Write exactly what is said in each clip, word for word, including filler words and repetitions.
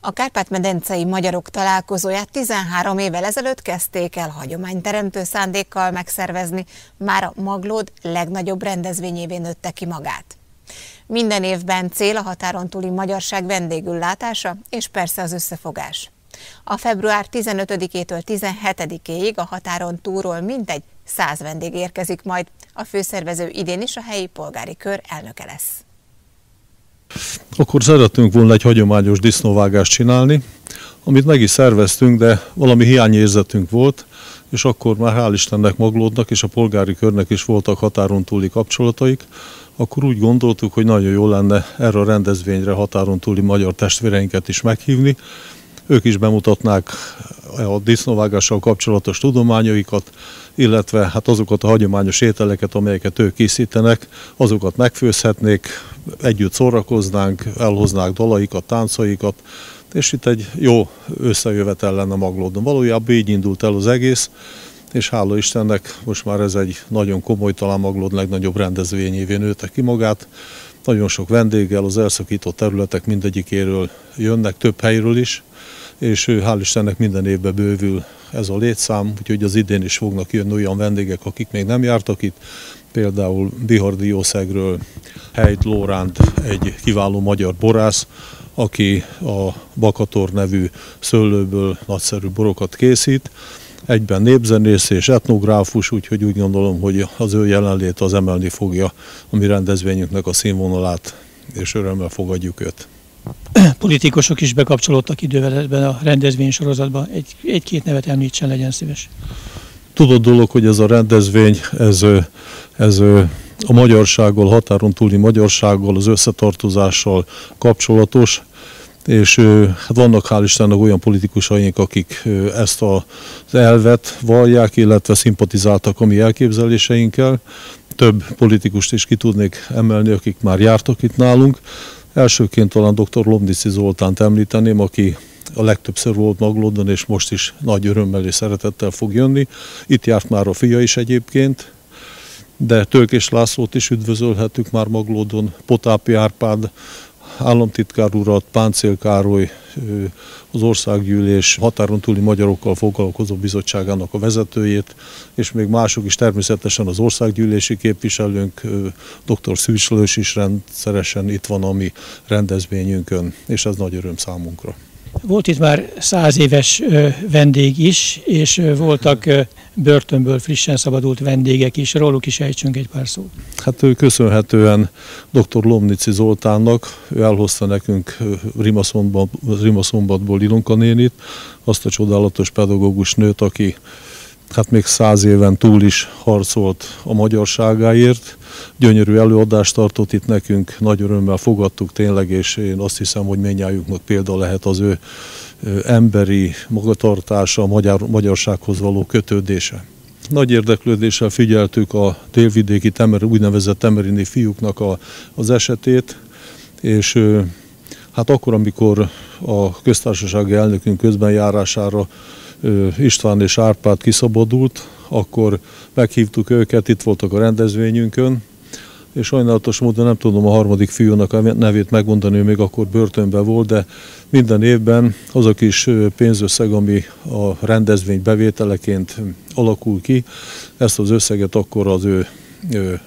A kárpát-medencei magyarok találkozóját tizenhárom évvel ezelőtt kezdték el hagyományteremtő szándékkal megszervezni, már a Maglód legnagyobb rendezvényévé nőtte ki magát. Minden évben cél a határon túli magyarság vendégül látása, és persze az összefogás. A február tizenötödikétől tizenhetedikéig a határon túlról mintegy száz vendég érkezik majd. A főszervező idén is a helyi polgári kör elnöke lesz. Akkor szerettünk volna egy hagyományos disznóvágást csinálni, amit meg is szerveztünk, de valami hiányérzetünk volt, és akkor már hál' Istennek Maglódnak és a polgári körnek is voltak határon túli kapcsolataik, akkor úgy gondoltuk, hogy nagyon jó lenne erre a rendezvényre határon túli magyar testvéreinket is meghívni. Ők is bemutatnák a disznóvágással kapcsolatos tudományaikat, illetve hát azokat a hagyományos ételeket, amelyeket ők készítenek, azokat megfőzhetnék, együtt szórakoznánk, elhoznák dalaikat, táncaikat, és itt egy jó összejövetel lenne Maglódon. Valójában így indult el az egész, és hála Istennek most már ez egy nagyon komoly, talán Maglód legnagyobb rendezvényévé nőtte ki magát. Nagyon sok vendéggel az elszakított területek mindegyikéről jönnek, több helyről is, és hál' Istennek minden évben bővül ez a létszám, úgyhogy az idén is fognak jönni olyan vendégek, akik még nem jártak itt, például Bihardiószegről Heit Lóránt, egy kiváló magyar borász, aki a Bakator nevű szőlőből nagyszerű borokat készít, egyben népzenész és etnográfus, úgyhogy úgy gondolom, hogy az ő jelenléte az emelni fogja a mi rendezvényünknek a színvonalát, és örömmel fogadjuk őt. Politikusok is bekapcsolódtak idővel ebben a rendezvénysorozatban. Egy-két nevet említsen, legyen szíves. Tudod dolog, hogy ez a rendezvény, ez, ez a magyarsággal, határon túli magyarsággal, az összetartozással kapcsolatos, és hát vannak hál' Istennek olyan politikusaink, akik ezt az elvet vallják, illetve szimpatizáltak a mi elképzeléseinkkel. Több politikust is ki tudnék emelni, akik már jártak itt nálunk. Elsőként talán dr. Lomnici Zoltánt említeném, aki a legtöbbször volt Maglódon, és most is nagy örömmel és szeretettel fog jönni. Itt járt már a fia is egyébként, de Tőkés Lászlót is üdvözölhetük már Maglódon, Potápi Árpád államtitkár urat, Páncél Károly, az Országgyűlés határon túli magyarokkal foglalkozó bizottságának a vezetőjét, és még mások is, természetesen az országgyűlési képviselőnk, dr. Szűcslős is rendszeresen itt van a mi rendezvényünkön, és ez nagy öröm számunkra. Volt itt már száz éves vendég is, és voltak börtönből frissen szabadult vendégek is. Róluk is ejtsünk egy pár szót. Hát ő köszönhetően dr. Lomnici Zoltánnak, ő elhozta nekünk Rimaszombatból Ilonka nénit, azt a csodálatos pedagógus nőt, aki hát még száz éven túl is harcolt a magyarságáért. Gyönyörű előadást tartott itt nekünk, nagy örömmel fogadtuk tényleg, és én azt hiszem, hogy mindnyájunknak példa lehet az ő emberi magatartása, a magyar, magyarsághoz való kötődése. Nagy érdeklődéssel figyeltük a délvidéki temer, úgynevezett temerini fiúknak a, az esetét, és hát akkor, amikor a köztársasági elnökünk közbenjárására István és Árpád kiszabadult, akkor meghívtuk őket, itt voltak a rendezvényünkön, és sajnálatos módon nem tudom a harmadik fiúnak a nevét megmondani, még akkor börtönben volt, de minden évben az a kis pénzösszeg, ami a rendezvény bevételeként alakul ki, ezt az összeget akkor az ő, ő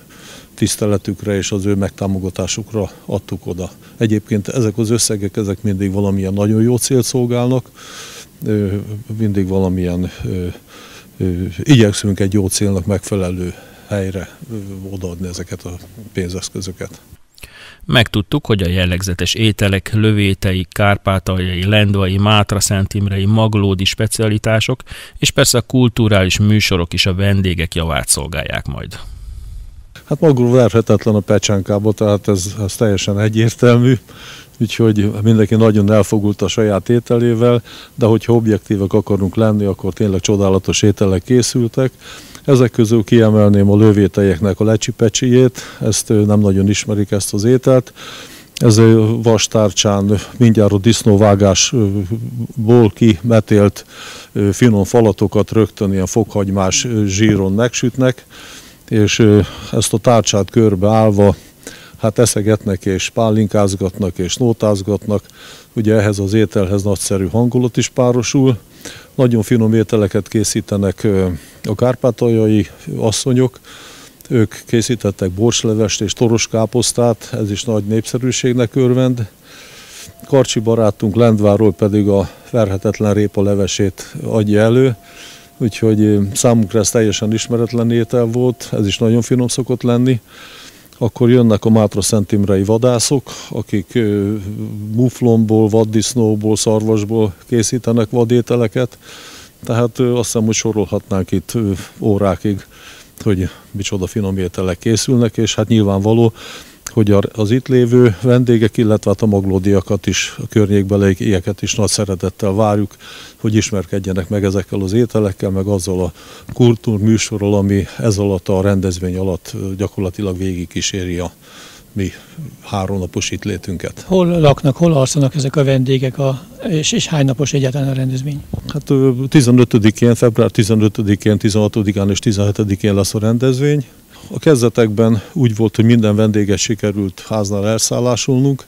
tiszteletükre és az ő megtámogatásukra adtuk oda. Egyébként ezek az összegek, ezek mindig valamilyen nagyon jó célt szolgálnak, mindig valamilyen ö, ö, igyekszünk egy jó célnak megfelelő helyre ö, odaadni ezeket a pénzeszközöket. Megtudtuk, hogy a jellegzetes ételek, lövétei, kárpátaljai, lendvai, mátraszentimrei, maglódi specialitások, és persze a kulturális műsorok is a vendégek javát szolgálják majd. Hát Maglód verhetetlen a pecsánkába, tehát ez, ez teljesen egyértelmű, úgyhogy mindenki nagyon elfogult a saját ételével, de hogyha objektívek akarunk lenni, akkor tényleg csodálatos ételek készültek. Ezek közül kiemelném a lövéteieknek a lecsipecsiét, ezt nem nagyon ismerik, ezt az ételt. Ez vastárcsán mindjárt a disznóvágásból kimetélt finom falatokat rögtön ilyen fokhagymás zsíron megsütnek, és ezt a tárcsát körbeállva hát eszegetnek és pálinkázgatnak és nótázgatnak. Ugye ehhez az ételhez nagyszerű hangulat is párosul. Nagyon finom ételeket készítenek a kárpátaljai asszonyok. Ők készítettek borslevest és toroskáposztát, ez is nagy népszerűségnek örvend. Karcsi barátunk Lendváról pedig a verhetetlen répa levesét adja elő, úgyhogy számunkra ez teljesen ismeretlen étel volt, ez is nagyon finom szokott lenni. Akkor jönnek a mátraszentimrei vadászok, akik muflomból, vaddisznóból, szarvasból készítenek vadételeket, tehát azt hiszem, hogy sorolhatnánk itt órákig, hogy micsoda finom ételek készülnek, és hát nyilvánvaló, hogy az itt lévő vendégek, illetve hát a maglódiakat is, a környékbelieket is nagy szeretettel várjuk, hogy ismerkedjenek meg ezekkel az ételekkel, meg azzal a kultúrműsorral, ami ez alatt a rendezvény alatt gyakorlatilag végig kíséri a mi háromnapos itt létünket. Hol laknak, hol alszanak ezek a vendégek, a, és, és hány napos egyáltalán a rendezvény? Hát tizenötödikén, február tizenötödikén, tizenhatodikán és tizenhetedikén lesz a rendezvény. A kezdetekben úgy volt, hogy minden vendéget sikerült háznál elszállásolnunk,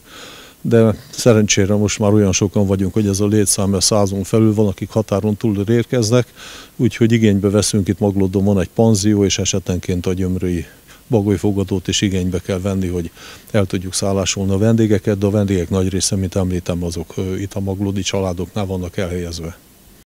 de szerencsére most már olyan sokan vagyunk, hogy ez a létszám a százon felül van, akik határon túl érkeznek, úgyhogy igénybe veszünk, itt Maglódon van egy panzió, és esetenként a gyömrői bagolyfogadót is igénybe kell venni, hogy el tudjuk szállásolni a vendégeket, de a vendégek nagy része, mint említem, azok itt a maglódi családoknál vannak elhelyezve.